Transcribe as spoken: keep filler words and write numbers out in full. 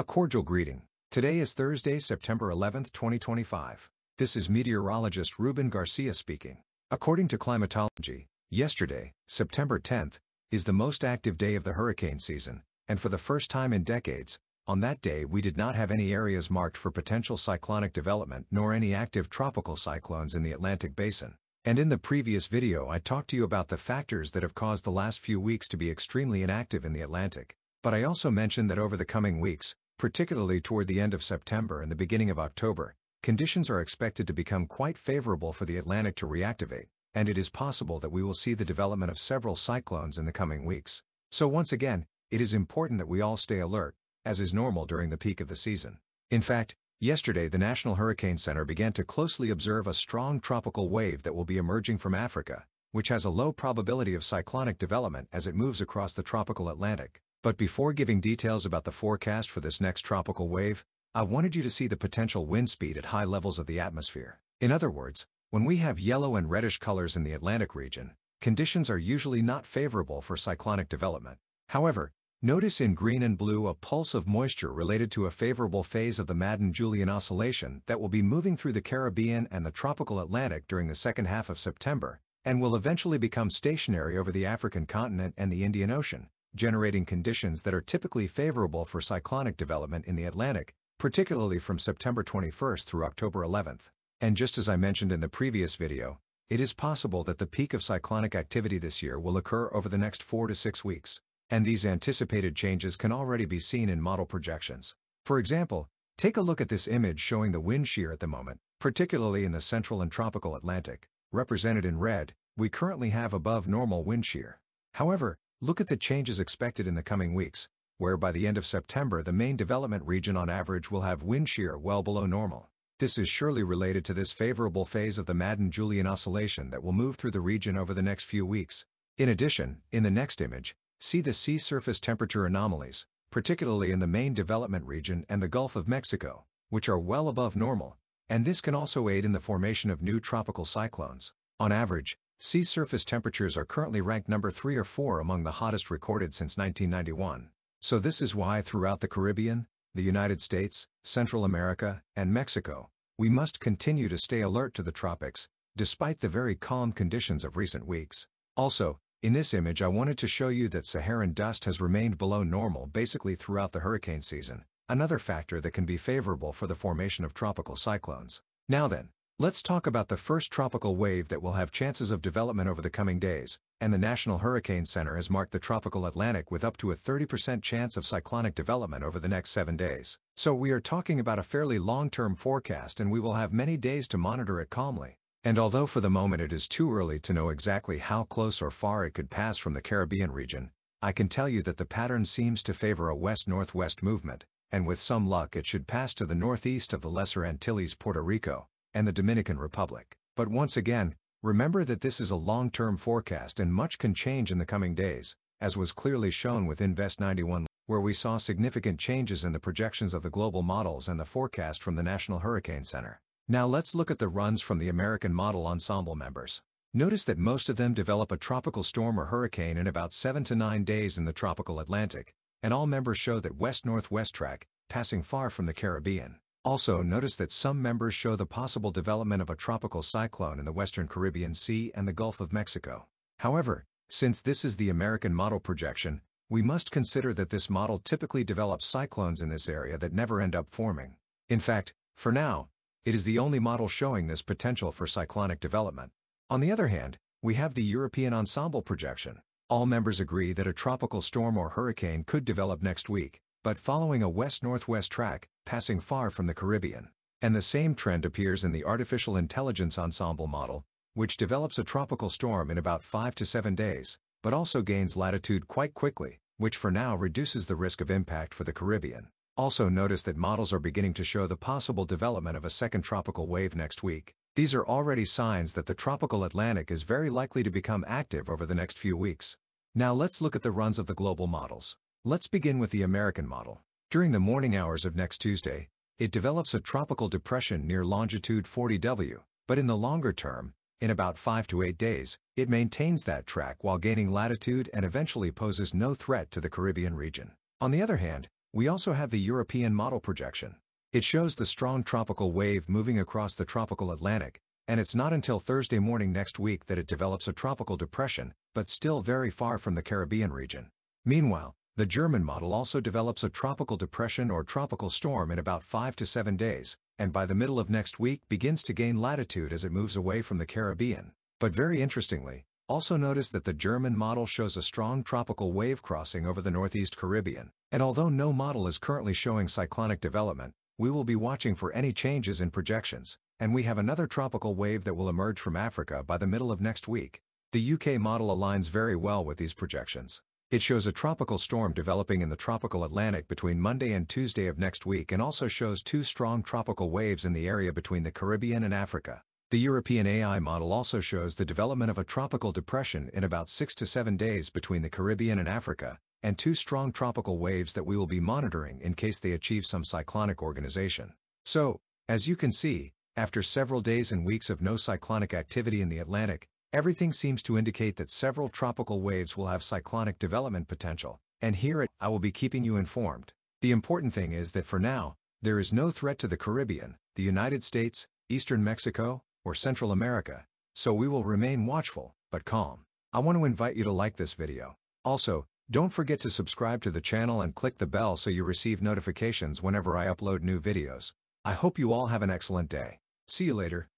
A cordial greeting. Today is Thursday, September eleventh, twenty twenty-five. This is meteorologist Ruben Garcia speaking. According to climatology, yesterday, September tenth, is the most active day of the hurricane season, and for the first time in decades, on that day we did not have any areas marked for potential cyclonic development nor any active tropical cyclones in the Atlantic basin. And in the previous video I talked to you about the factors that have caused the last few weeks to be extremely inactive in the Atlantic. But I also mentioned that over the coming weeks, particularly toward the end of September and the beginning of October, conditions are expected to become quite favorable for the Atlantic to reactivate, and it is possible that we will see the development of several cyclones in the coming weeks. So once again, it is important that we all stay alert, as is normal during the peak of the season. In fact, yesterday the National Hurricane Center began to closely observe a strong tropical wave that will be emerging from Africa, which has a low probability of cyclonic development as it moves across the tropical Atlantic. But before giving details about the forecast for this next tropical wave, I wanted you to see the potential wind speed at high levels of the atmosphere. In other words, when we have yellow and reddish colors in the Atlantic region, conditions are usually not favorable for cyclonic development. However, notice in green and blue a pulse of moisture related to a favorable phase of the Madden-Julian Oscillation that will be moving through the Caribbean and the tropical Atlantic during the second half of September, and will eventually become stationary over the African continent and the Indian Ocean, generating conditions that are typically favorable for cyclonic development in the Atlantic, particularly from September twenty-first through October eleventh. And just as I mentioned in the previous video, it is possible that the peak of cyclonic activity this year will occur over the next four to six weeks, and these anticipated changes can already be seen in model projections. For example, take a look at this image showing the wind shear at the moment, particularly in the central and tropical Atlantic. Represented in red, we currently have above normal wind shear. However, look at the changes expected in the coming weeks, where by the end of September the main development region on average will have wind shear well below normal. This is surely related to this favorable phase of the Madden-Julian Oscillation that will move through the region over the next few weeks. In addition, in the next image, see the sea surface temperature anomalies, particularly in the main development region and the Gulf of Mexico, which are well above normal, and this can also aid in the formation of new tropical cyclones. On average, sea surface temperatures are currently ranked number three or four among the hottest recorded since nineteen ninety-one. So this is why throughout the Caribbean, the United States, Central America, and Mexico, we must continue to stay alert to the tropics, despite the very calm conditions of recent weeks. Also, in this image I wanted to show you that Saharan dust has remained below normal basically throughout the hurricane season, another factor that can be favorable for the formation of tropical cyclones. Now then, let's talk about the first tropical wave that will have chances of development over the coming days, and the National Hurricane Center has marked the tropical Atlantic with up to a thirty percent chance of cyclonic development over the next seven days. So we are talking about a fairly long-term forecast and we will have many days to monitor it calmly. And although for the moment it is too early to know exactly how close or far it could pass from the Caribbean region, I can tell you that the pattern seems to favor a west-northwest movement, and with some luck it should pass to the northeast of the Lesser Antilles, Puerto Rico, and the Dominican Republic. But once again, remember that this is a long-term forecast and much can change in the coming days, as was clearly shown with Invest ninety-one, where we saw significant changes in the projections of the global models and the forecast from the National Hurricane Center. Now let's look at the runs from the American Model Ensemble members. Notice that most of them develop a tropical storm or hurricane in about seven to nine days in the tropical Atlantic, and all members show that west-northwest track, passing far from the Caribbean. Also notice that some members show the possible development of a tropical cyclone in the Western Caribbean Sea and the Gulf of Mexico. However, since this is the American model projection, we must consider that this model typically develops cyclones in this area that never end up forming. In fact, for now, it is the only model showing this potential for cyclonic development. On the other hand, we have the European Ensemble projection. All members agree that a tropical storm or hurricane could develop next week, but following a west-northwest track, passing far from the Caribbean. And the same trend appears in the Artificial Intelligence Ensemble model, which develops a tropical storm in about five to seven days, but also gains latitude quite quickly, which for now reduces the risk of impact for the Caribbean. Also notice that models are beginning to show the possible development of a second tropical wave next week. These are already signs that the tropical Atlantic is very likely to become active over the next few weeks. Now let's look at the runs of the global models. Let's begin with the American model. During the morning hours of next Tuesday, it develops a tropical depression near longitude forty degrees, but in the longer term, in about five to eight days, it maintains that track while gaining latitude and eventually poses no threat to the Caribbean region. On the other hand, We also have the European model projection. It shows the strong tropical wave moving across the tropical Atlantic, and it's not until Thursday morning next week that it develops a tropical depression, but still very far from the Caribbean region. Meanwhile, the German model also develops a tropical depression or tropical storm in about five to seven days, and by the middle of next week begins to gain latitude as it moves away from the Caribbean. But very interestingly, also notice that the German model shows a strong tropical wave crossing over the northeast Caribbean, and although no model is currently showing cyclonic development, we will be watching for any changes in projections, and we have another tropical wave that will emerge from Africa by the middle of next week. The U K model aligns very well with these projections. It shows a tropical storm developing in the tropical Atlantic between Monday and Tuesday of next week, and also shows two strong tropical waves in the area between the Caribbean and Africa. The European A I model also shows the development of a tropical depression in about six to seven days between the Caribbean and Africa, and two strong tropical waves that we will be monitoring in case they achieve some cyclonic organization. So, as you can see, after several days and weeks of no cyclonic activity in the Atlantic, everything seems to indicate that several tropical waves will have cyclonic development potential, and here I will be keeping you informed. The important thing is that for now, there is no threat to the Caribbean, the United States, Eastern Mexico, or Central America, so we will remain watchful, but calm. I want to invite you to like this video. Also, don't forget to subscribe to the channel and click the bell so you receive notifications whenever I upload new videos. I hope you all have an excellent day. See you later.